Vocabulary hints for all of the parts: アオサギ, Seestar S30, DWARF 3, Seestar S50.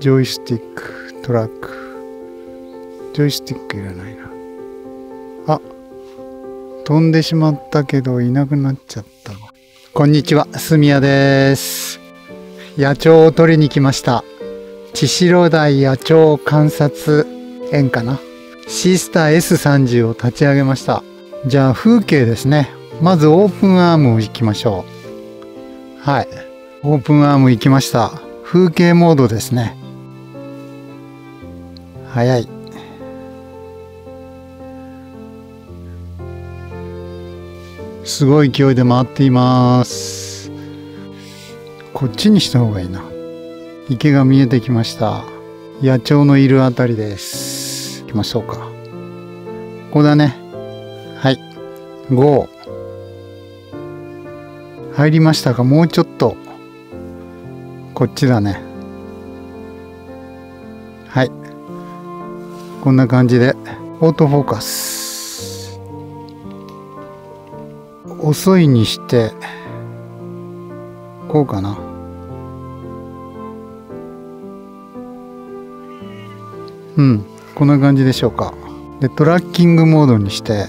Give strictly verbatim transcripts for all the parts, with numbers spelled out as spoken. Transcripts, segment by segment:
ジョイスティック、トラック。ジョイスティックいらないな。あ、飛んでしまったけどいなくなっちゃった。こんにちは、すみやです。野鳥を取りに来ました。千代台野鳥観察園かな。Seestar エスさんじゅう を立ち上げました。じゃあ風景ですね。まずオープンアームを行きましょう。はい。オープンアーム行きました。風景モードですね。早い。すごい勢いで回っています。こっちにした方がいいな。池が見えてきました。野鳥のいるあたりです。行きましょうか。ここだね。はい。ご。入りましたか？もうちょっと。こっちだね。はい。こんな感じで。オートフォーカス。遅いにしてこうかな。うん、こんな感じでしょうか。でトラッキングモードにして、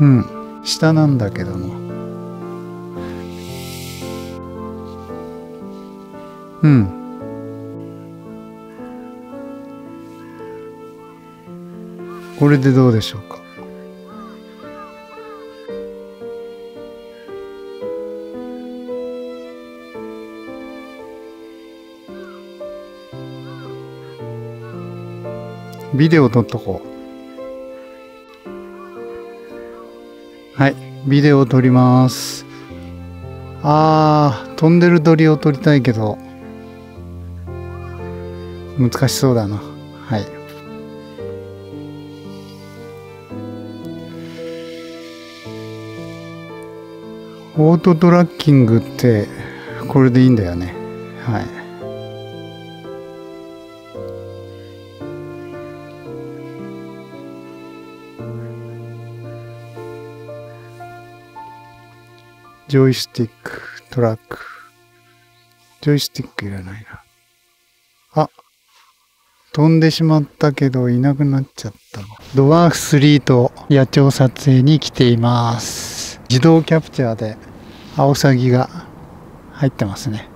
うん、下なんだけども、うん、これでどうでしょうか。ビデオ撮っとこう。はい、ビデオを撮ります。あー、飛んでる鳥を撮りたいけど難しそうだな。はい。オートトラッキングってこれでいいんだよね。はい、ジョイスティック、トラック。ジョイスティックいらないな。あ、飛んでしまったけどいなくなっちゃった。ドワーフスリーと野鳥撮影に来ています。自動キャプチャーでアオサギが入ってますね。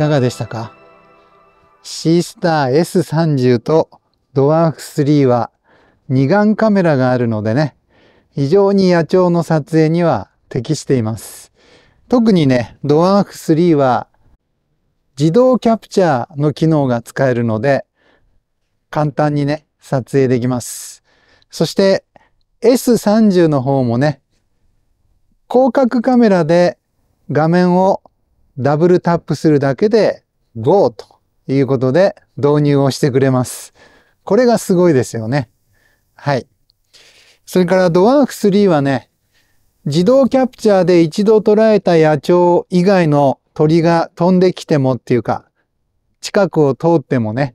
かがでしたか？Seestar エスさんじゅう と ドワーフスリー は二眼カメラがあるのでね、非常に野鳥の撮影には適しています。特にね、ドワーフスリー は自動キャプチャーの機能が使えるので、簡単にね、撮影できます。そして エスさんじゅう の方もね、広角カメラで画面をダブルタップするだけで ゴー ということで導入をしてくれます。これがすごいですよね。はい。それからドワーフスリーはね、自動キャプチャーで一度捉えた野鳥以外の鳥が飛んできてもっていうか、近くを通ってもね、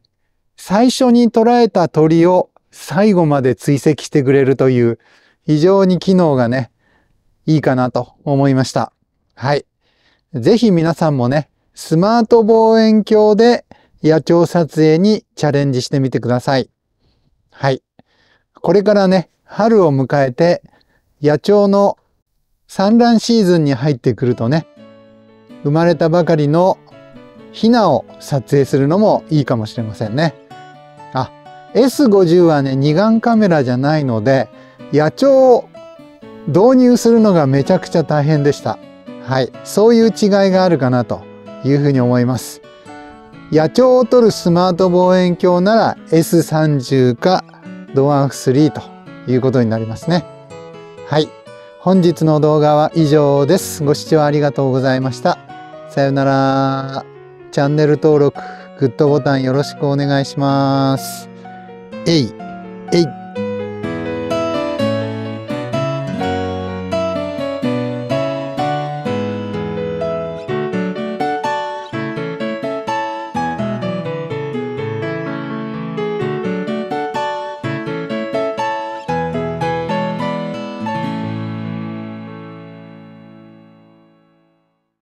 最初に捉えた鳥を最後まで追跡してくれるという非常に機能がね、いいかなと思いました。はい。ぜひ皆さんもね、スマート望遠鏡で野鳥撮影にチャレンジしてみてください。はい。これからね、春を迎えて野鳥の産卵シーズンに入ってくるとね、生まれたばかりのヒナを撮影するのもいいかもしれませんね。あ、エスごじゅう はね、二眼カメラじゃないので、野鳥を導入するのがめちゃくちゃ大変でした。はい、そういう違いがあるかなというふうに思います。野鳥を撮るスマート望遠鏡なら エスさんじゅう か ドワーフスリー ということになりますね。はい、本日の動画は以上です。ご視聴ありがとうございました。さようなら。チャンネル登録、グッドボタンよろしくお願いします。えい、えい。